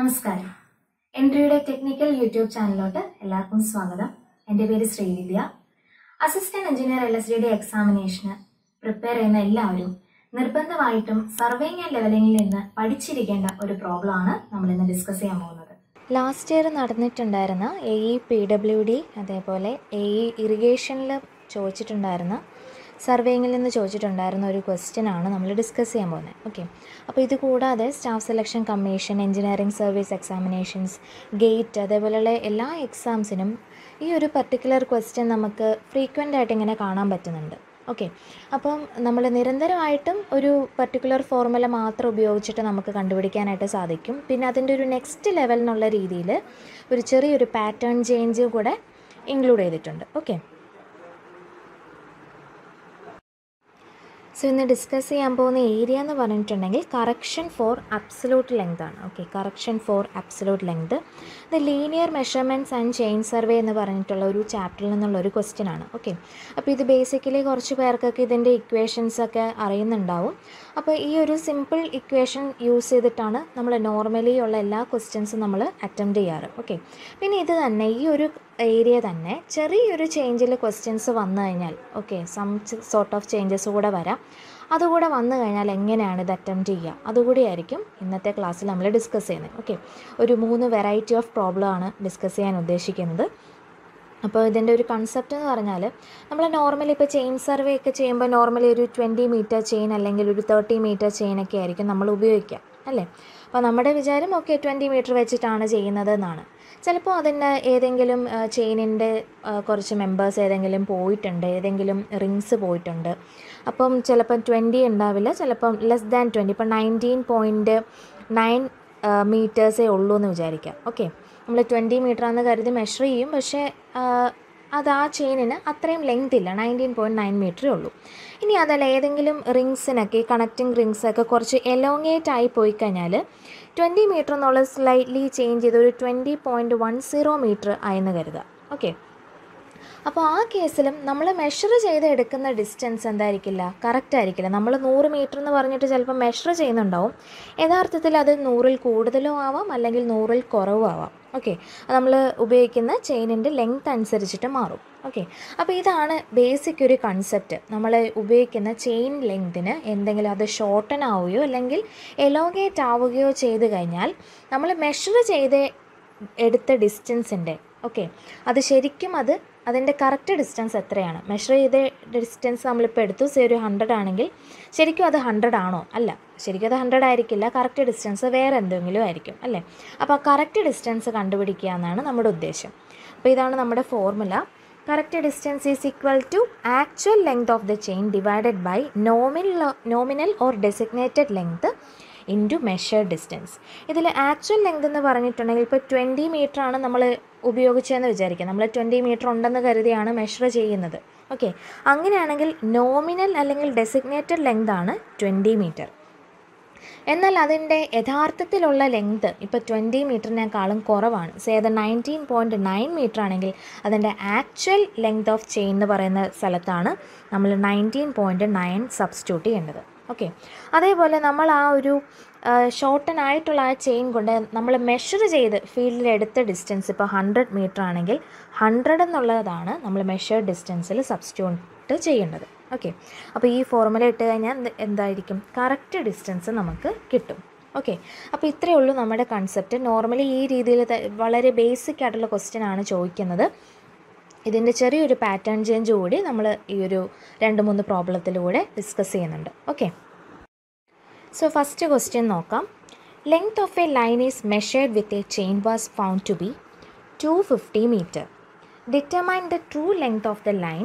നമസ്കാരം. എൻട്രിയുടെ technical YouTube ചാനലിലോട്ട് എല്ലാവർക്കും സ്വാഗതം. എൻ്റെ പേര് ശ്രീവിദ്യ. അസിസ്റ്റന്റ് എഞ്ചിനീയർ LSD എക്സാമിനേഷന് പ്രിപ്പയർ ചെയ്യുന്ന എല്ലാവരും നിർബന്ധമായിട്ടും സർവേയിങ് ആൻഡ് ലെവലിംഗിൽ നിന്ന് പഠിച്ചിരിക്കേണ്ട ഒരു പ്രോബ്ലം ആണ് നമ്മൾ ഇന്ന് ഡിസ്കസ് ചെയ്യാൻ പോകുന്നത്. ലാസ്റ്റ് ഇയർ നടന്നിട്ടുണ്ടായിരുന്ന AE PWD അതേപോലെ AE ഇറിഗേഷനിൽ ചോദിച്ചിട്ടുണ്ടായിരുന്ന സർവേയിങ്ങിൽ നിന്ന് ചോദിച്ചിട്ടുണ്ടായിരുന്ന ഒരു ക്വസ്റ്റ്യൻ ആണ് നമ്മൾ ഡിസ്കസ് ചെയ്യാൻ പോകുന്നത്. ഓക്കെ, അപ്പോൾ ഇത് കൂടാതെ staff selection commission, engineering service examinations, gate അതേപോലെയുള്ള എല്ലാ എക്സാംസിനും ഈ ഒരു പർട്ടിക്കുലർ ക്വസ്റ്റ്യൻ നമുക്ക് ഫ്രീക്വൻ്റ് ആയിട്ട് ഇങ്ങനെ കാണാൻ പറ്റുന്നുണ്ട്. ഓക്കെ, അപ്പം നമ്മൾ നിരന്തരമായിട്ടും ഒരു പർട്ടിക്കുലർ ഫോർമുല മാത്രം ഉപയോഗിച്ചിട്ട് നമുക്ക് കണ്ടുപിടിക്കാനായിട്ട് സാധിക്കും. പിന്നെ അതിൻ്റെ ഒരു നെക്സ്റ്റ് ലെവൽ എന്നുള്ള രീതിയിൽ ഒരു ചെറിയൊരു പാറ്റേൺ ചേഞ്ച് കൂടെ ഇൻക്ലൂഡ് ചെയ്തിട്ടുണ്ട്. ഓക്കെ, സോ ഇന്ന് ഡിസ്കസ് ചെയ്യാൻ പോകുന്ന ഏരിയ എന്ന് പറഞ്ഞിട്ടുണ്ടെങ്കിൽ കറക്ഷൻ ഫോർ അബ്സലൂട്ട് ലെങ്ത് ആണ്. Okay, correction for absolute length the linear measurements and chain survey എന്ന് പറഞ്ഞിട്ടുള്ള ഒരു ചാപ്റ്ററിൽ നിന്നുള്ള ഒരു ക്വസ്റ്റ്യൻ ആണ്. ഓക്കെ, അപ്പോൾ ഇത് ബേസിക്കലി കുറച്ച് പേർക്കൊക്കെ ഇതിൻ്റെ ഇക്വേഷൻസൊക്കെ അറിയുന്നുണ്ടാവും. അപ്പോൾ ഈ ഒരു സിമ്പിൾ ഇക്വേഷൻ യൂസ് ചെയ്തിട്ടാണ് നമ്മൾ നോർമലി ഉള്ള എല്ലാ ക്വസ്റ്റ്യൻസും നമ്മൾ അറ്റംപ്റ്റ് ചെയ്യാറ്. ഓക്കെ, പിന്നെ ഇത് തന്നെ ഈ ഒരു ഏരിയ തന്നെ ചെറിയൊരു ചേഞ്ചിൽ ക്വസ്റ്റ്യൻസ് വന്നു കഴിഞ്ഞാൽ, okay, some sort of changes കൂടെ വരാം. അതുകൂടെ വന്നു കഴിഞ്ഞാൽ എങ്ങനെയാണ് ഇത് അറ്റംപ്റ്റ് ചെയ്യുക, അതുകൂടിയായിരിക്കും ഇന്നത്തെ ക്ലാസ്സിൽ നമ്മൾ ഡിസ്കസ് ചെയ്യുന്നത്. ഓക്കെ, ഒരു 3 വെറൈറ്റി ഓഫ് പ്രോബ്ലമാണ് ഡിസ്കസ് ചെയ്യാൻ ഉദ്ദേശിക്കുന്നത്. അപ്പോൾ ഇതിൻ്റെ ഒരു കൺസെപ്റ്റ് എന്ന് പറഞ്ഞാൽ നമ്മൾ നോർമലി ഇപ്പോൾ ചെയിൻ സർവേ ഒക്കെ ചെയ്യുമ്പോൾ നോർമലി ഒരു 20 മീറ്റർ ചെയിൻ അല്ലെങ്കിൽ ഒരു 30 മീറ്റർ ചെയിനൊക്കെ ആയിരിക്കും നമ്മൾ ഉപയോഗിക്കുക, അല്ലേ? അപ്പോൾ നമ്മുടെ വിചാരം ഓക്കെ 20 മീറ്റർ വെച്ചിട്ടാണ് ചെയ്യുന്നത് എന്നാണ്. ചിലപ്പോൾ അതിൻ്റെ ഏതെങ്കിലും ചെയിനിൻ്റെ കുറച്ച് മെമ്പേഴ്സ് ഏതെങ്കിലും പോയിട്ടുണ്ട്, ഏതെങ്കിലും റിങ്സ് പോയിട്ടുണ്ട്. അപ്പം ചിലപ്പം 20 ഉണ്ടാവില്ല, ചിലപ്പം ലെസ് ദാൻ 20, ഇപ്പം 19.9 മീറ്റേഴ്സേ ഉള്ളൂ എന്ന് വിചാരിക്കാം. ഓക്കെ, നമ്മൾ 20 മീറ്ററാണെന്ന് കരുതി മെഷർ ചെയ്യും, പക്ഷേ അത് ആ ചെയിനിന് അത്രയും ലെങ്ത് ഇല്ല, 19.9 മീറ്ററേ ഉള്ളൂ. ഇനി അതല്ല ഏതെങ്കിലും റിങ്സിനൊക്കെ കണക്റ്റിംഗ് റിങ്സൊക്കെ കുറച്ച് എലോങ്ങേറ്റ് ആയി പോയി കഴിഞ്ഞാൽ 20 മീറ്റർ എന്നുള്ള സ്ലൈറ്റ്ലി ചേഞ്ച് ചെയ്ത് ഒരു 20.10 മീറ്റർ ആയെന്ന് കരുതുക. ഓക്കെ, അപ്പോൾ ആ കേസിലും നമ്മൾ മെഷർ ചെയ്ത് എടുക്കുന്ന ഡിസ്റ്റൻസ് എന്തായിരിക്കില്ല, കറക്റ്റ് ആയിരിക്കില്ല. നമ്മൾ 100 മീറ്റർ എന്ന് പറഞ്ഞിട്ട് ചിലപ്പോൾ മെഷർ ചെയ്യുന്നുണ്ടാവും, യഥാർത്ഥത്തിൽ അത് 100-ൽ കൂടുതലോ ആവാം അല്ലെങ്കിൽ 100-ൽ കുറവും ആവാം. ഓക്കെ, അത് നമ്മൾ ഉപയോഗിക്കുന്ന ചെയിനിൻ്റെ ലെങ്ത് അനുസരിച്ചിട്ട് മാറും. ഓക്കെ, അപ്പോൾ ഇതാണ് ബേസിക് ഒരു കൺസെപ്റ്റ്. നമ്മൾ ഉപയോഗിക്കുന്ന ചെയിൻ ലെങ്തിന് എന്തെങ്കിലും അത് ഷോർട്ടൻ ആവുകയോ അല്ലെങ്കിൽ എലോഗേറ്റ് ആവുകയോ ചെയ്ത് കഴിഞ്ഞാൽ നമ്മൾ മെഷർ ചെയ്ത് എടുത്ത ഡിസ്റ്റൻസിൻ്റെ, ഓക്കെ, അത് ശരിക്കും അതിൻ്റെ കറക്റ്റ് ഡിസ്റ്റൻസ് എത്രയാണ്? മെഷർ ചെയ്ത ഡിസ്റ്റൻസ് നമ്മളിപ്പോൾ എടുത്തു, സേ ഒരു 100 ആണെങ്കിൽ ശരിക്കും അത് 100 ആണോ? അല്ല, ശരിക്കും അത് 100 ആയിരിക്കില്ല, കറക്റ്റ് ഡിസ്റ്റൻസ് വേറെ എന്തെങ്കിലും ആയിരിക്കും, അല്ലേ? അപ്പോൾ കറക്റ്റ് ഡിസ്റ്റൻസ് കണ്ടുപിടിക്കുക എന്നാണ് നമ്മുടെ ഉദ്ദേശം. അപ്പോൾ ഇതാണ് നമ്മുടെ formula. Correct distance is equal to actual length of the chain divided by nominal or designated length into measured distance. ഇതിൽ ആക്ച്വൽ ലെങ്ത് എന്ന് പറഞ്ഞിട്ടുണ്ടെങ്കിൽ ഇപ്പോൾ 20 മീറ്റർ ആണ് നമ്മൾ ഉപയോഗിച്ചതെന്ന് വിചാരിക്കുക, നമ്മൾ 20 മീറ്റർ ഉണ്ടെന്ന് കരുതിയാണ് മെഷർ ചെയ്യുന്നത്. ഓക്കെ, അങ്ങനെയാണെങ്കിൽ നോമിനൽ അല്ലെങ്കിൽ ഡെസിഗ്നേറ്റഡ് ലെങ്ത് ആണ് 20 മീറ്റർ. എന്നാൽ അതിൻ്റെ യഥാർത്ഥത്തിലുള്ള ലെങ്ത് ഇപ്പോൾ 20 മീറ്ററിനേക്കാളും കുറവാണ്, സേ അത് 19.9 മീറ്റർ ആണെങ്കിൽ അതിൻ്റെ ആക്ച്വൽ ലെങ്ത് ഓഫ് ചെയിൻ എന്ന് പറയുന്ന സ്ഥലത്താണ് നമ്മൾ 19.9 സബ്സ്റ്റിറ്റ്യൂട്ട് ചെയ്യേണ്ടത്. ഓക്കെ, അതേപോലെ നമ്മൾ ആ ഒരു ഷോർട്ടൻ ആയിട്ടുള്ള ആ ചെയിൻ കൊണ്ട് നമ്മൾ മെഷർ ചെയ്ത് ഫീൽഡിൽ എടുത്ത ഡിസ്റ്റൻസ് ഇപ്പോൾ 100 മീറ്റർ ആണെങ്കിൽ 100 എന്നുള്ളതാണ് നമ്മൾ മെഷേർഡ് ഡിസ്റ്റൻസിൽ സബ്സ്റ്റിറ്റ്യൂട്ട് ചെയ്യേണ്ടത്. ഓക്കെ, അപ്പോൾ ഈ ഫോർമുല ഇട്ട് കഴിഞ്ഞാൽ എന്തായിരിക്കും, കറക്റ്റ് ഡിസ്റ്റൻസ് നമുക്ക് കിട്ടും. ഓക്കെ, അപ്പോൾ ഇത്രയേ ഉള്ളൂ നമ്മുടെ കൺസെപ്റ്റ്. നോർമലി ഈ രീതിയിൽ വളരെ ബേസിക് ആയിട്ടുള്ള ക്വസ്റ്റ്യൻ ആണ് ചോദിക്കുന്നത്. ഇതിൻ്റെ ചെറിയൊരു പാറ്റേൺ ചേഞ്ച് കൂടി നമ്മൾ ഈ ഒരു 2-3 പ്രോബ്ലത്തിലൂടെ ഡിസ്കസ് ചെയ്യുന്നുണ്ട്. ഓക്കെ, സോ ഫസ്റ്റ് ക്വസ്റ്റ്യൻ നോക്കാം. Length of a line is measured with a chain was found to be 250 metre. Determine the true length of the line.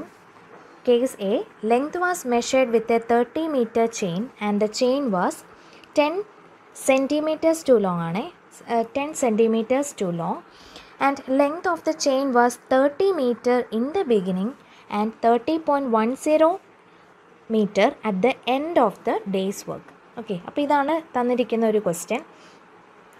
Case A, length was measured with a 30 metre chain and the chain was 10 centimeters too long ആണ്, 10 centimeters too long. And length of the chain was 30 meter in the beginning and 30.10 meter at the end of the day's work. Okay, അപ്പോൾ ഇതാണ് തന്നിരിക്കുന്ന ഒരു question.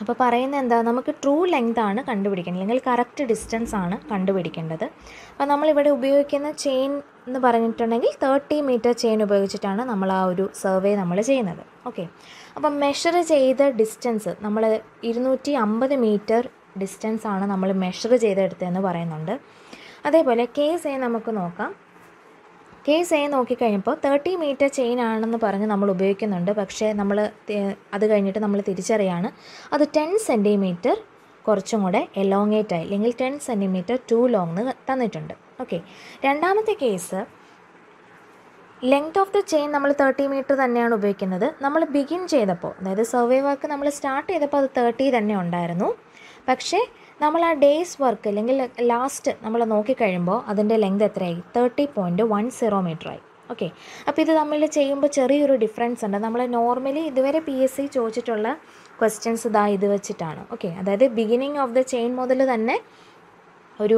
അപ്പോൾ പറയുന്നത് എന്താ, നമുക്ക് true length ആണ് കണ്ടുപിടിക്കേണ്ടത്, അല്ലെങ്കിൽ കറക്റ്റ് ഡിസ്റ്റൻസ് ആണ് കണ്ടുപിടിക്കേണ്ടത്. അപ്പോൾ നമ്മളിവിടെ ഉപയോഗിക്കുന്ന ചെയിൻ എന്ന് പറഞ്ഞിട്ടുണ്ടെങ്കിൽ 30 മീറ്റർ ചെയിൻ ഉപയോഗിച്ചിട്ടാണ് നമ്മൾ ആ ഒരു സർവേ നമ്മൾ ചെയ്യുന്നത്. ഓക്കെ, അപ്പോൾ മെഷർ ചെയ്ത ഡിസ്റ്റൻസ് നമ്മൾ 250 മീറ്റർ ഡിസ്റ്റൻസ് ആണ് നമ്മൾ മെഷർ ചെയ്തെടുത്തതെന്ന് പറയുന്നുണ്ട്. അതേപോലെ കേസ് എ നമുക്ക് നോക്കാം. കേസ് എ നോക്കിക്കഴിഞ്ഞപ്പോൾ 30 മീറ്റർ ചെയിൻ ആണെന്ന് പറഞ്ഞ് നമ്മൾ ഉപയോഗിക്കുന്നുണ്ട്, പക്ഷേ നമ്മൾ അത് കഴിഞ്ഞിട്ട് നമ്മൾ തിരിച്ചറിയാണ് അത് 10 സെൻറ്റിമീറ്റർ കുറച്ചും കൂടെ എലോങ്ങേറ്റ് ആയി, അല്ലെങ്കിൽ 10 സെൻറ്റിമീറ്റർ ടു ലോങ് എന്ന് തന്നിട്ടുണ്ട്. ഓക്കെ, രണ്ടാമത്തെ case length of the chain നമ്മൾ 30 മീറ്റർ തന്നെയാണ് ഉപയോഗിക്കുന്നത്. നമ്മൾ ബിഗിൻ ചെയ്തപ്പോൾ, അതായത് സർവേ വർക്ക് നമ്മൾ സ്റ്റാർട്ട് ചെയ്തപ്പോൾ അത് 30 തന്നെ ഉണ്ടായിരുന്നു, പക്ഷേ നമ്മൾ ആ ഡേയ്സ് വർക്ക് അല്ലെങ്കിൽ ലാസ്റ്റ് നമ്മൾ നോക്കിക്കഴിയുമ്പോൾ അതിൻ്റെ ലെങ്ത് എത്രയായി? 30.10 മീറ്ററായി. ഓക്കെ, അപ്പോൾ ഇത് തമ്മിൽ ചെയ്യുമ്പോൾ ചെറിയൊരു ഡിഫറൻസ് ഉണ്ട്. നമ്മൾ നോർമലി ഇതുവരെ PSC ചോദിച്ചിട്ടുള്ള ക്വസ്റ്റ്യൻസ് ഇതാ ഇത് വെച്ചിട്ടാണ്. ഓക്കെ, അതായത് ബിഗിനിങ് ഓഫ് ദ ചെയിൻ മുതൽ തന്നെ ഒരു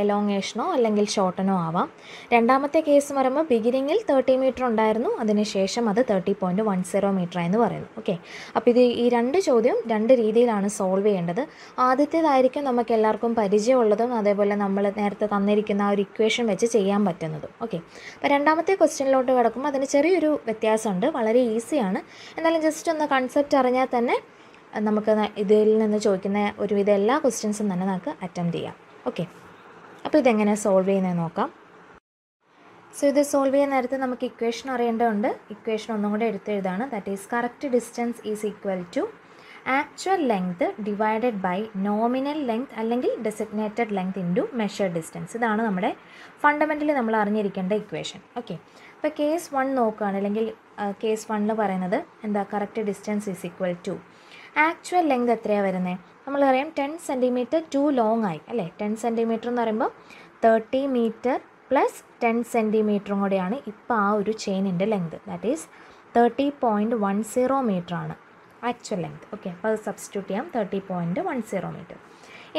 എലോങ്ങേഷനോ അല്ലെങ്കിൽ ഷോർട്ടനോ ആവാം. രണ്ടാമത്തെ കേസ് പറയുമ്പോൾ ബിഗിനിങ്ങിൽ 30 മീറ്റർ ഉണ്ടായിരുന്നു, അതിനുശേഷം അത് 30.10 മീറ്റർ എന്ന് പറയുന്നു. ഓക്കെ, അപ്പോൾ ഇത് ഈ രണ്ട് ചോദ്യം രണ്ട് രീതിയിലാണ് സോൾവ് ചെയ്യേണ്ടത്. ആദ്യത്തേതായിരിക്കും നമുക്ക് എല്ലാവർക്കും പരിചയമുള്ളതും അതേപോലെ നമ്മൾ നേരത്തെ തന്നിരിക്കുന്ന ആ ഒരു ഇക്വേഷൻ വെച്ച് ചെയ്യാൻ പറ്റുന്നതും. ഓക്കെ, അപ്പോൾ രണ്ടാമത്തെ ക്വസ്റ്റ്യനിലോട്ട് കിടക്കുമ്പോൾ അതിന് ചെറിയൊരു വ്യത്യാസമുണ്ട്. വളരെ ഈസിയാണ്, എന്നാലും ജസ്റ്റ് ഒന്ന് കൺസെപ്റ്റ് അറിഞ്ഞാൽ തന്നെ നമുക്ക് ഇതിൽ നിന്ന് ചോദിക്കുന്ന ഒരുവിധ എല്ലാ ക്വസ്റ്റ്യൻസും തന്നെ നമുക്ക് അറ്റംപ്റ്റ് ചെയ്യാം. ഓക്കെ, അപ്പോൾ ഇതെങ്ങനെ സോൾവ് ചെയ്യുന്നത് നോക്കാം. സോ ഇത് സോൾവ് ചെയ്യുന്ന നേരത്തെ നമുക്ക് ഇക്വേഷൻ അറിയേണ്ടതുണ്ട്. ഇക്വേഷൻ ഒന്നും കൂടെ എടുത്തെഴുതാണ്. That is correct distance is equal to actual length divided by nominal length അല്ലെങ്കിൽ designated length into measured distance. ഇതാണ് നമ്മുടെ ഫണ്ടമെൻ്റലി നമ്മൾ അറിഞ്ഞിരിക്കേണ്ട ഇക്വേഷൻ. ഓക്കെ, അപ്പോൾ കേസ് വൺ നോക്കുകയാണ്, അല്ലെങ്കിൽ കേസ് വണ്ണിൽ പറയുന്നത് എന്താ? Correct distance is equal to actual length എത്രയാണ് വരുന്നത്? നമ്മളറിയാം 10 സെൻറ്റിമീറ്റർ ടു ലോങ് ആയി അല്ലേ. 10 സെൻറ്റിമീറ്റർ എന്ന് പറയുമ്പോൾ 30 മീറ്റർ പ്ലസ് 10 സെൻറ്റിമീറ്ററും കൂടെയാണ് ഇപ്പോൾ ആ ഒരു ചെയിനിൻ്റെ ലെങ്ത്. ദാറ്റ് ഈസ് 30.10 മീറ്ററാണ് ആക്ച്വൽ ലെങ്ത്. ഓക്കെ, അപ്പോൾ അത് സബ്സ്റ്റിറ്റ്യൂട്ട് ചെയ്യാം, 30.10 മീറ്റർ.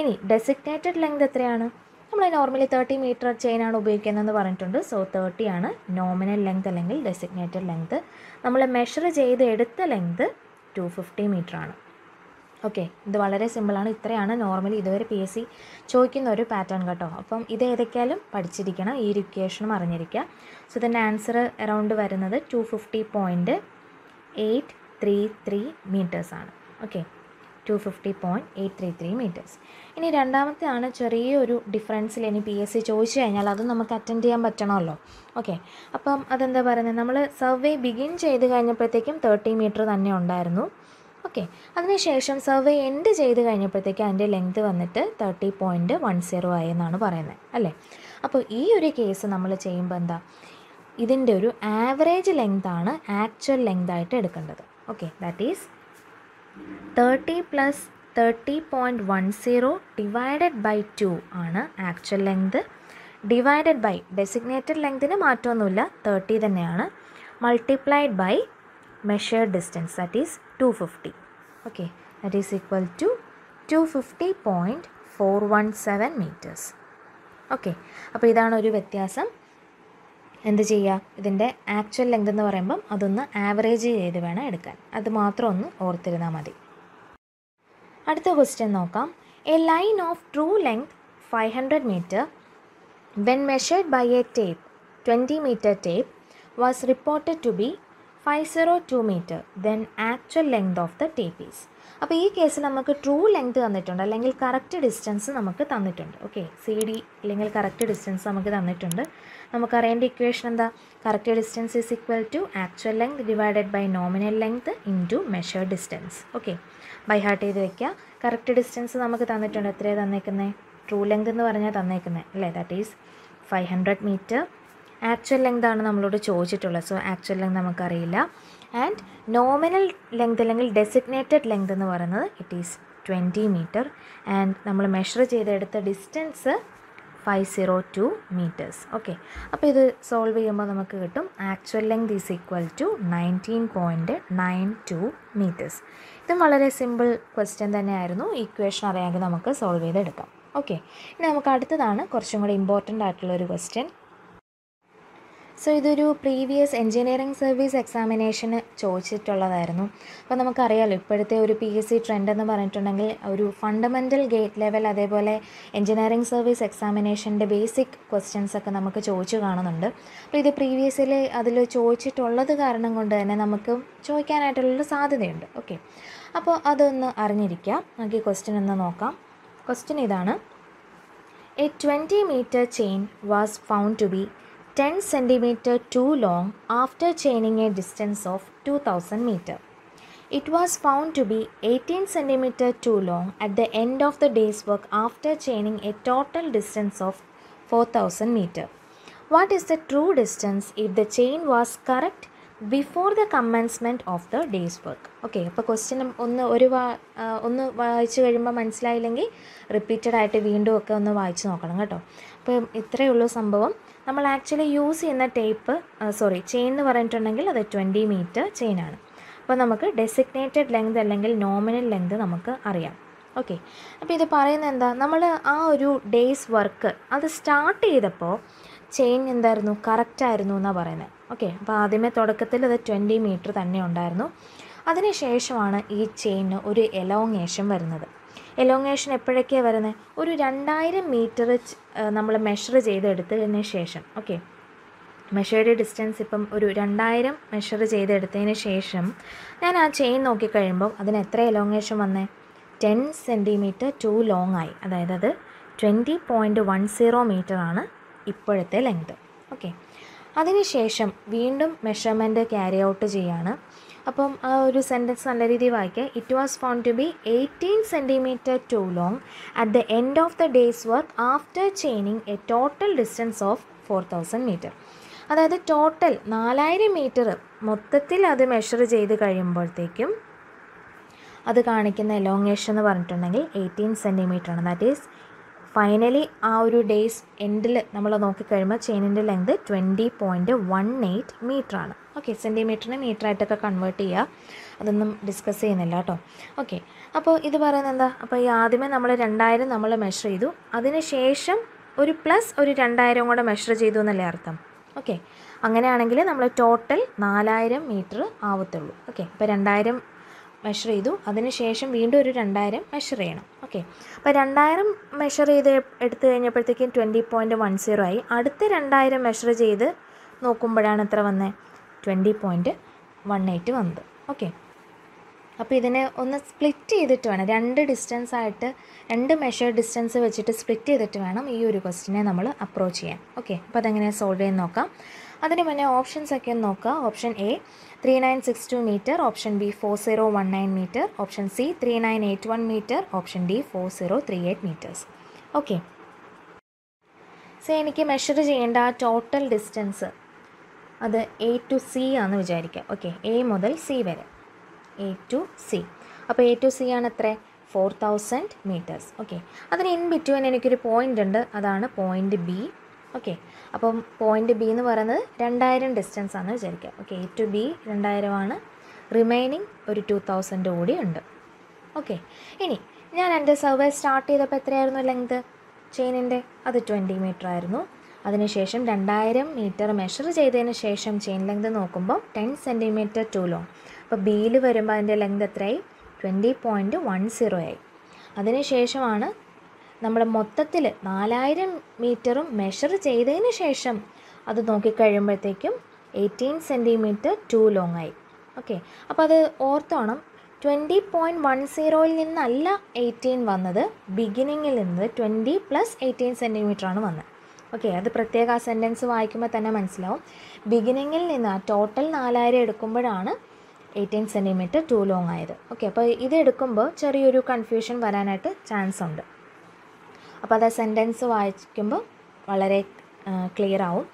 ഇനി ഡെസിഗ്നേറ്റഡ് ലെങ്ത് എത്രയാണ്? നമ്മൾ നോർമലി 30 മീറ്റർ ചെയിനാണ് ഉപയോഗിക്കുന്നതെന്ന് പറഞ്ഞിട്ടുണ്ട്. സോ 30 ആണ് നോമിനൽ ലെങ്ത് അല്ലെങ്കിൽ ഡെസിഗ്നേറ്റഡ് ലെങ്ത്. നമ്മൾ മെഷർ ചെയ്ത് എടുത്ത ലെങ്ത് 250 മീറ്ററാണ്. ഓക്കെ, ഇത് വളരെ സിമ്പിളാണ്. ഇത്രയാണ് നോർമലി ഇതുവരെ PSC ചോദിക്കുന്ന ഒരു പാറ്റേൺ കേട്ടോ. അപ്പം ഇത് ഏതൊക്കെയാലും പഠിച്ചിരിക്കണം, ഈ ഒരു ഇക്വേഷനും അറിഞ്ഞിരിക്കുക. സോ ഇതിൻ്റെ ആൻസർ അറൗണ്ട് വരുന്നത് 250.833 മീറ്റേഴ്സാണ്. Okay, 250.833 metres. ഇനി രണ്ടാമത്തെയാണ് ചെറിയൊരു ഡിഫറൻസിൽ ഇനി PSC ചോദിച്ചു കഴിഞ്ഞാൽ അത് നമുക്ക് അറ്റൻഡ് ചെയ്യാൻ പറ്റണമല്ലോ. ഓക്കെ, അപ്പം അതെന്താ പറയുന്നത്? നമ്മൾ സർവേ ബിഗിൻ ചെയ്ത് കഴിഞ്ഞപ്പോഴത്തേക്കും 30 മീറ്റർ തന്നെ ഉണ്ടായിരുന്നു. ഓക്കെ, അതിനുശേഷം സർവേ എൻഡ് ചെയ്ത് കഴിഞ്ഞപ്പോഴത്തേക്ക് അതിൻ്റെ ലെങ്ത് വന്നിട്ട് 30.10 ആയി എന്നാണ് പറയുന്നത് അല്ലേ. അപ്പോൾ ഈ ഒരു കേസ് നമ്മൾ ചെയ്യുമ്പോൾ എന്താ, ഇതിൻ്റെ ഒരു ആവറേജ് ലെങ്താണ് ആക്ച്വൽ ലെങ്തായിട്ട് എടുക്കേണ്ടത്. Okay, that is 30 + 30.10 divided by 2 ആണ് actual length, divided by designated ലെങ്തിന് മാറ്റമൊന്നുമില്ല, 30 തന്നെയാണ്, multiplied by measured distance that is 250. Okay, that is equal to 250.417 metres. Okay, അപ്പോൾ ഇതാണ് ഒരു വ്യത്യാസം. എന്ത് ചെയ്യുക, ഇതിൻ്റെ ആക്ച്വൽ ലെങ്ത് എന്ന് പറയുമ്പം അതൊന്ന് ആവറേജ് ചെയ്ത് വേണം എടുക്കാൻ. അത് മാത്രം ഒന്ന് ഓർത്തിരുന്നാൽ മതി. അടുത്ത ക്വസ്റ്റ്യൻ നോക്കാം. A line of true length 500 metre when measured by a tape 20 metre tape was reported to be 502 metre then actual length of the tape is. അപ്പോൾ ഈ കേസിൽ നമുക്ക് ട്രൂ ലെങ്ത് തന്നിട്ടുണ്ട്, അല്ലെങ്കിൽ കറക്റ്റ് ഡിസ്റ്റൻസ് നമുക്ക് തന്നിട്ടുണ്ട്. ഓക്കെ, CD അല്ലെങ്കിൽ correct distance നമുക്ക് തന്നിട്ടുണ്ട്. നമുക്കറിയേണ്ട ഇക്വേഷൻ എന്താ? Correct distance is equal to actual length divided by nominal length into measured distance. Okay, by heart ചെയ്ത് വയ്ക്കുക. കറക്റ്റ് ഡിസ്റ്റൻസ് നമുക്ക് തന്നിട്ടുണ്ട്. എത്രയാണ് തന്നേക്കുന്നത്? ട്രൂ ലെങ്ത് എന്ന് പറഞ്ഞാൽ തന്നേക്കുന്നത് അല്ലേ. That is 500 metre. ആക്ച്വൽ ലെങ്താണ് നമ്മളോട് ചോദിച്ചിട്ടുള്ളത്. സോ ആക്ച്വൽ ലെങ്ത് നമുക്കറിയില്ല. ആൻഡ് നോമിനൽ ലെങ്ത് അല്ലെങ്കിൽ ഡെസിഗ്നേറ്റഡ് ലെങ്ത് എന്ന് പറയുന്നത് ഇറ്റ് ഈസ് 20 മീറ്റർ. ആൻഡ് നമ്മൾ മെഷർ ചെയ്തെടുത്ത ഡിസ്റ്റൻസ് 502 മീറ്റേഴ്സ്. ഓക്കെ, അപ്പോൾ ഇത് സോൾവ് ചെയ്യുമ്പോൾ നമുക്ക് കിട്ടും actual length is equal to 19.92 metres. ഇതും വളരെ സിമ്പിൾ ക്വസ്റ്റ്യൻ തന്നെയായിരുന്നു. ഇക്വേഷൻ അറിയാമെങ്കിൽ നമുക്ക് സോൾവ് ചെയ്തെടുക്കാം. ഓക്കെ, ഇനി നമുക്ക് അടുത്തതാണ് കുറച്ചും കൂടി ഇമ്പോർട്ടൻ്റ് ആയിട്ടുള്ളൊരു ക്വസ്റ്റ്യൻ. സോ ഇതൊരു പ്രീവിയസ് എഞ്ചിനീയറിംഗ് സർവീസ് എക്സാമിനേഷന് ചോദിച്ചിട്ടുള്ളതായിരുന്നു. അപ്പോൾ നമുക്കറിയാമല്ലോ ഇപ്പോഴത്തെ ഒരു PSC ട്രെൻഡ് എന്ന് പറഞ്ഞിട്ടുണ്ടെങ്കിൽ ഒരു ഫണ്ടമെൻ്റൽ ഗേറ്റ് ലെവൽ അതേപോലെ എഞ്ചിനീയറിംഗ് സർവീസ് എക്സാമിനേഷൻ്റെ ബേസിക് ക്വസ്റ്റ്യൻസൊക്കെ നമുക്ക് ചോദിച്ചു കാണുന്നുണ്ട്. അപ്പോൾ ഇത് പ്രീവിയസിൽ അതിൽ ചോദിച്ചിട്ടുള്ളത് കാരണം കൊണ്ട് തന്നെ നമുക്ക് ചോദിക്കാനായിട്ടുള്ളൊരു സാധ്യതയുണ്ട്. ഓക്കെ, അപ്പോൾ അതൊന്ന് അറിഞ്ഞിരിക്കുക. നമുക്ക് ഈ ക്വസ്റ്റ്യൻ ഒന്ന് നോക്കാം. ക്വസ്റ്റ്യൻ ഇതാണ്: a 20-meter chain was found to be 10 centimeter too long after chaining a distance of 2000 meter. It was found to be 18 centimeter too long at the end of the day's work after chaining a total distance of 4000 meter. What is the true distance if the chain was correct before the commencement of the day's work? Okay, അപ്പോൾ question ഒന്ന് വായിച്ചു കഴിയുമ്പോൾ മനസ്സിലായില്ലെങ്കിൽ repeated ആയിട്ട് വീണ്ടും ഒക്കെ ഒന്ന് വായിച്ച് നോക്കണം കേട്ടോ. അപ്പം ഇത്രയേ ഉള്ളൂ സംഭവം. നമ്മൾ ആക്ച്വലി യൂസ് ചെയ്യുന്ന ചെയിൻ എന്ന് പറഞ്ഞിട്ടുണ്ടെങ്കിൽ അത് 20 meter ചെയിനാണ്. അപ്പോൾ നമുക്ക് ഡെസിഗ്നേറ്റഡ് ലെങ്ത് അല്ലെങ്കിൽ നോമിനൽ ലെങ്ത് നമുക്ക് അറിയാം. ഓക്കെ, അപ്പോൾ ഇത് പറയുന്നത് എന്താ, നമ്മൾ ആ ഒരു ഡേയ്സ് വർക്ക് അത് സ്റ്റാർട്ട് ചെയ്തപ്പോൾ ചെയിൻ എന്തായിരുന്നു, കറക്റ്റായിരുന്നു എന്നാണ് പറയുന്നത്. ഓക്കെ, അപ്പോൾ ആദ്യമേ തുടക്കത്തിൽ അത് 20 meter തന്നെ ഉണ്ടായിരുന്നു. അതിനുശേഷമാണ് ഈ ചെയിന് ഒരു എലോങ്ങേഷൻ വരുന്നത്. എലോങ്ങേഷൻ എപ്പോഴൊക്കെയാണ് വരുന്നത്? ഒരു 2000 meter നമ്മൾ മെഷർ ചെയ്തെടുത്തതിന് ശേഷം. ഓക്കെ, മെഷേർഡ് ഡിസ്റ്റൻസ് ഇപ്പം ഒരു 2000 മെഷർ ചെയ്തെടുത്തതിന് ശേഷം ഞാൻ ആ ചെയിൻ നോക്കിക്കഴിയുമ്പോൾ അതിന് എത്ര എലോങ്ങേഷൻ വന്നേ, 10 centimeter ടു ലോങ് ആയി. അതായത് അത് 20.10 meter ഇപ്പോഴത്തെ ലെങ്ത്. ഓക്കെ, അതിനുശേഷം വീണ്ടും മെഷർമെൻറ്റ് ക്യാരി ഔട്ട് ചെയ്യാണ്. അപ്പം ആ ഒരു സെൻറ്റൻസ് നല്ല രീതിയിൽ വായിക്കുക. It was found to be 18 centimeter too long at the end of the day's work after chaining a total distance of 4000 meter. അതായത് ടോട്ടൽ 4000 meter മൊത്തത്തിൽ അത് മെഷർ ചെയ്ത് കഴിയുമ്പോഴത്തേക്കും അത് കാണിക്കുന്ന എലോങ്ങേഷൻ എന്ന് പറഞ്ഞിട്ടുണ്ടെങ്കിൽ 18 centimeter. ദാറ്റ് ഈസ് ഫൈനലി ആ ഒരു ഡേയ്സ് എൻഡിൽ നമ്മൾ നോക്കിക്കഴിയുമ്പോൾ ചെയിനിൻ്റെ ലെങ്ത് 20.18 meter. ഓക്കെ, സെൻറ്റിമീറ്ററിന് മീറ്ററായിട്ടൊക്കെ കൺവേർട്ട് ചെയ്യുക, അതൊന്നും ഡിസ്കസ് ചെയ്യുന്നില്ല കേട്ടോ. ഓക്കെ, അപ്പോൾ ഇത് പറയുന്നത് എന്താ, അപ്പോൾ ഈ ആദ്യമേ നമ്മൾ 2000 നമ്മൾ മെഷർ ചെയ്തു, അതിന് ശേഷം ഒരു പ്ലസ് ഒരു 2000 കൂടെ മെഷർ ചെയ്തു എന്നല്ലേ അർത്ഥം. ഓക്കെ, അങ്ങനെയാണെങ്കിൽ നമ്മൾ ടോട്ടൽ 4000 meter ആവത്തുള്ളൂ. ഓക്കെ, അപ്പോൾ 2000 മെഷർ ചെയ്തു, അതിനുശേഷം വീണ്ടും ഒരു 2000 മെഷർ ചെയ്യണം. ഓക്കെ, അപ്പോൾ 2000 മെഷർ ചെയ്ത് എടുത്തു കഴിഞ്ഞപ്പോഴത്തേക്കും 20.10 ആയി. അടുത്ത 2000 മെഷർ ചെയ്ത് നോക്കുമ്പോഴാണ് എത്ര വന്നത്, 20.18 വന്നത്. ഓക്കെ, അപ്പോൾ ഇതിനെ ഒന്ന് സ്പ്ലിറ്റ് ചെയ്തിട്ട് വേണം, രണ്ട് മെഷർ ഡിസ്റ്റൻസ് വെച്ചിട്ട് സ്പ്ലിറ്റ് ചെയ്തിട്ട് വേണം ഈ ഒരു ക്വസ്റ്റിനെ നമ്മൾ അപ്രോച്ച് ചെയ്യാൻ. ഓക്കെ, അപ്പോൾ അതെങ്ങനെ സോൾവ് ചെയ്യാൻ നോക്കാം. അതിന് മുന്നേ ഓപ്ഷൻസൊക്കെ ഒന്ന് നോക്കുക. Option A 3962 meter, option B 4019 meter, option C 3981 meter, option D 4038 meters. Okay, so എനിക്ക് മെഷർ ചെയ്യേണ്ട ആ ടോട്ടൽ ഡിസ്റ്റൻസ് അത് A to C ആണെന്ന് വിചാരിക്കുക. ഓക്കെ, A മുതൽ C വരെ, A to C. അപ്പോൾ A to C ആണ് എത്ര, 4000 meters. ഓക്കെ, അതിന് ഇൻ ബിറ്റ്വീൻ എനിക്കൊരു പോയിൻ്റ് ഉണ്ട്, അതാണ് പോയിൻ്റ് B. ഓക്കെ, അപ്പം പോയിൻ്റ് B എന്ന് പറയുന്നത് 2000 ഡിസ്റ്റൻസ് ആണെന്ന് വിചാരിക്കുക. ഓക്കെ, A to B 2000 ആണ്, റിമൈനിങ് ഒരു 2000 കൂടി ഉണ്ട്. ഓക്കെ, ഇനി ഞാൻ എൻ്റെ സർവേ സ്റ്റാർട്ട് ചെയ്തപ്പോൾ എത്രയായിരുന്നു ലെങ്ത് ചെയിനിൻ്റെ, അത് 20 meter ആയിരുന്നു. അതിനുശേഷം 2000 meter മെഷർ ചെയ്തതിന് ശേഷം ചെയിൻ ലെങ്ത് നോക്കുമ്പോൾ 10 centimeter ടു ലോങ്. അപ്പോൾ ബിയിൽ വരുമ്പോൾ അതിൻ്റെ ലെങ്ത് എത്രയായി, 20.10 ആയി. അതിനുശേഷമാണ് നമ്മൾ മൊത്തത്തിൽ 4000 meter മെഷർ ചെയ്തതിന് ശേഷം അത് നോക്കിക്കഴിയുമ്പോഴത്തേക്കും 18 centimeter ടു ലോങ് ആയി. ഓക്കെ, അപ്പോൾ അത് ഓർത്തോണം, 20.10 നിന്നല്ല 18 വന്നത്, ബിഗിനിങ്ങിൽ നിന്ന് 20 + 18 centimeter വന്നത്. ഓക്കെ, അത് പ്രത്യേക ആ സെൻറ്റൻസ് വായിക്കുമ്പോൾ തന്നെ മനസ്സിലാവും. ബിഗിനിങ്ങിൽ നിന്ന് ആ ടോട്ടൽ 4000 എടുക്കുമ്പോഴാണ് 18 centimeter ടു ലോങ് ആയത്. ഓക്കെ, അപ്പോൾ ഇത് എടുക്കുമ്പോൾ ചെറിയൊരു കൺഫ്യൂഷൻ വരാനായിട്ട് ചാൻസ് ഉണ്ട്. അപ്പോൾ അത് ആ സെൻറ്റൻസ് വായിക്കുമ്പോൾ വളരെ ക്ലിയർ ആവും.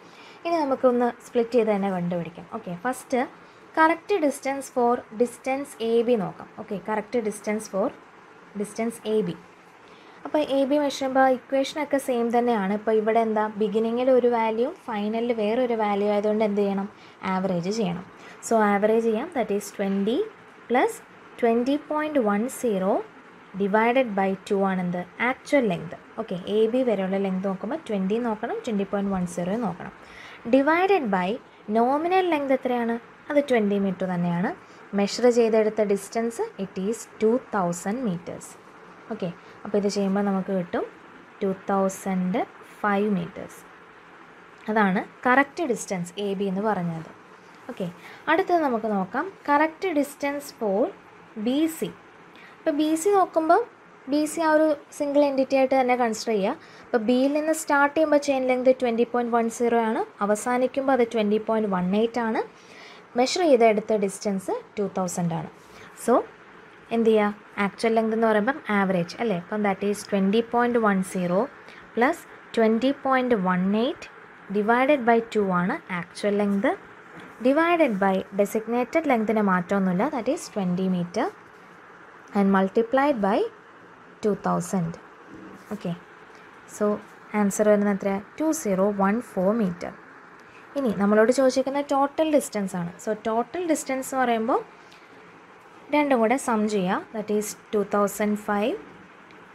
ഇനി നമുക്കൊന്ന് സ്പ്ലിറ്റ് ചെയ്ത് തന്നെ കണ്ടുപിടിക്കാം. Okay, first correct distance for distance AB നോക്കാം. Okay, correct distance for distance AB. അപ്പോൾ AB മെഷറുമ്പോൾ ഇക്വേഷനൊക്കെ സെയിം തന്നെയാണ്. ഇപ്പോൾ ഇവിടെ എന്താ, ബിഗിനിങ്ങിൽ ഒരു വാല്യൂ ഫൈനലിൽ വേറൊരു വാല്യൂ ആയതുകൊണ്ട് എന്ത് ചെയ്യണം, ആവറേജ് ചെയ്യണം. സോ ആവറേജ് ചെയ്യാം. ദാറ്റ് ഈസ് 20 + 20.10 ÷ 2 ആണെന്ത്, ആക്ച്വൽ ലെങ്ത്. ഓക്കെ, AB വരെയുള്ള ലെങ്ത് നോക്കുമ്പോൾ 20 നോക്കണം, 20.10 നോക്കണം. divided by nominal length എത്രയാണ്? അത് 20 meter തന്നെയാണ്. മെഷർ ചെയ്തെടുത്ത distance it is 2000 meters. Okay, അപ്പോൾ ഇത് ചെയ്യുമ്പോൾ നമുക്ക് കിട്ടും 2005 meters. അതാണ് കറക്റ്റ് ഡിസ്റ്റൻസ് എ ബി എന്ന് പറഞ്ഞത്. ഓക്കെ, അടുത്തത് നമുക്ക് നോക്കാം correct distance for B C. ഇപ്പോൾ ബി സി നോക്കുമ്പോൾ ബി സി ആ ഒരു സിംഗിൾ എൻറ്റിറ്റി ആയിട്ട് തന്നെ കൺസിഡർ ചെയ്യുക. അപ്പോൾ ബിയിൽ നിന്ന് സ്റ്റാർട്ട് ചെയ്യുമ്പോൾ ചെയിൻ ലെങ്ത് 20.10 ആണ്, അവസാനിക്കുമ്പോൾ അത് 20.18 ആണ്. മെഷർ ചെയ്തെടുത്ത ഡിസ്റ്റൻസ് 2000 ആണ്. സോ എന്ത് ചെയ്യുക, ആക്ച്വൽ ലെങ്ത് എന്ന് പറയുമ്പം ആവറേജ് അല്ലേ, അപ്പം that is 20.10 plus 20.18 divided by 2 ആണ് actual length. Divided by designated ലെങ്തിന് മാറ്റമൊന്നുമില്ല, that is 20 meter and multiplied by 2000. Okay, so answer വരുന്ന എത്ര? 2014 meter. ഇനി നമ്മളോട് ചോദിച്ചിരിക്കുന്ന ടോട്ടൽ ഡിസ്റ്റൻസ് ആണ്. സോ ടോട്ടൽ ഡിസ്റ്റൻസ് എന്ന് പറയുമ്പോൾ രണ്ടും കൂടെ സം ചെയ്യുക, ദാറ്റ് ഈസ് 2005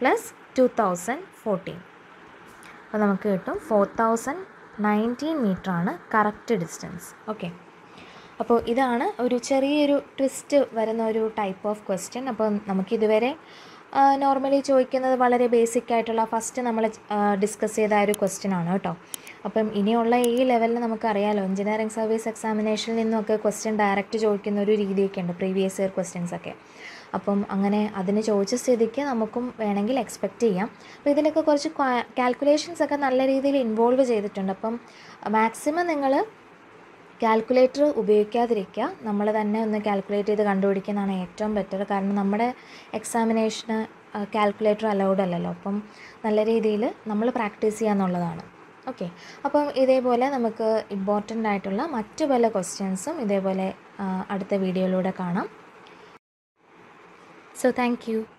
പ്ലസ് 2014. അപ്പോൾ നമുക്ക് കിട്ടും 4019 meter ആണ് കറക്റ്റ് ഡിസ്റ്റൻസ്. ഓക്കെ, അപ്പോൾ ഇതാണ് ഒരു ചെറിയൊരു ട്വിസ്റ്റ് വരുന്ന ഒരു ടൈപ്പ് ഓഫ് ക്വസ്റ്റ്യൻ. അപ്പോൾ നമുക്കിതുവരെ നോർമലി ചോദിക്കുന്നത് വളരെ ബേസിക് ആയിട്ടുള്ള ഫസ്റ്റ് നമ്മൾ ഡിസ്കസ് ചെയ്ത ഒരു ക്വസ്റ്റ്യൻ ആണ് കേട്ടോ. അപ്പം ഇനിയുള്ള ഈ ലെവലിൽ നമുക്കറിയാമല്ലോ എഞ്ചിനീയറിംഗ് സർവീസ് എക്സാമിനേഷനിൽ നിന്നൊക്കെ ക്വസ്റ്റ്യൻ ഡയറക്റ്റ് ചോദിക്കുന്ന ഒരു രീതിയൊക്കെ ഉണ്ട്, പ്രീവിയസ് ഇയർ ക്വസ്റ്റ്യൻസ് ഒക്കെ. അപ്പം അങ്ങനെ അതിന് ചോദിച്ച സ്ഥിതിക്ക് നമുക്കും വേണമെങ്കിൽ എക്സ്പെക്റ്റ് ചെയ്യാം. അപ്പോൾ ഇതിലൊക്കെ കുറച്ച് കാൽക്കുലേഷൻസ് ഒക്കെ നല്ല രീതിയിൽ ഇൻവോൾവ് ചെയ്തിട്ടുണ്ട്. അപ്പം മാക്സിമം നിങ്ങൾ കാൽക്കുലേറ്റർ ഉപയോഗിക്കാതിരിക്കുക, നമ്മൾ തന്നെ ഒന്ന് കാൽക്കുലേറ്റ് ചെയ്ത് കണ്ടുപിടിക്കുന്നതാണ് ഏറ്റവും ബെറ്റർ. കാരണം നമ്മുടെ എക്സാമിനേഷന് കാൽക്കുലേറ്റർ അലൗഡ് അല്ലല്ലോ. അപ്പം നല്ല രീതിയിൽ നമ്മൾ പ്രാക്ടീസ് ചെയ്യുക എന്നുള്ളതാണ്. ഓക്കെ, അപ്പം ഇതേപോലെ നമുക്ക് ഇമ്പോർട്ടൻ്റ് ആയിട്ടുള്ള മറ്റു പല ക്വസ്റ്റ്യൻസും ഇതേപോലെ അടുത്ത വീഡിയോയിലൂടെ കാണാം. So thank U.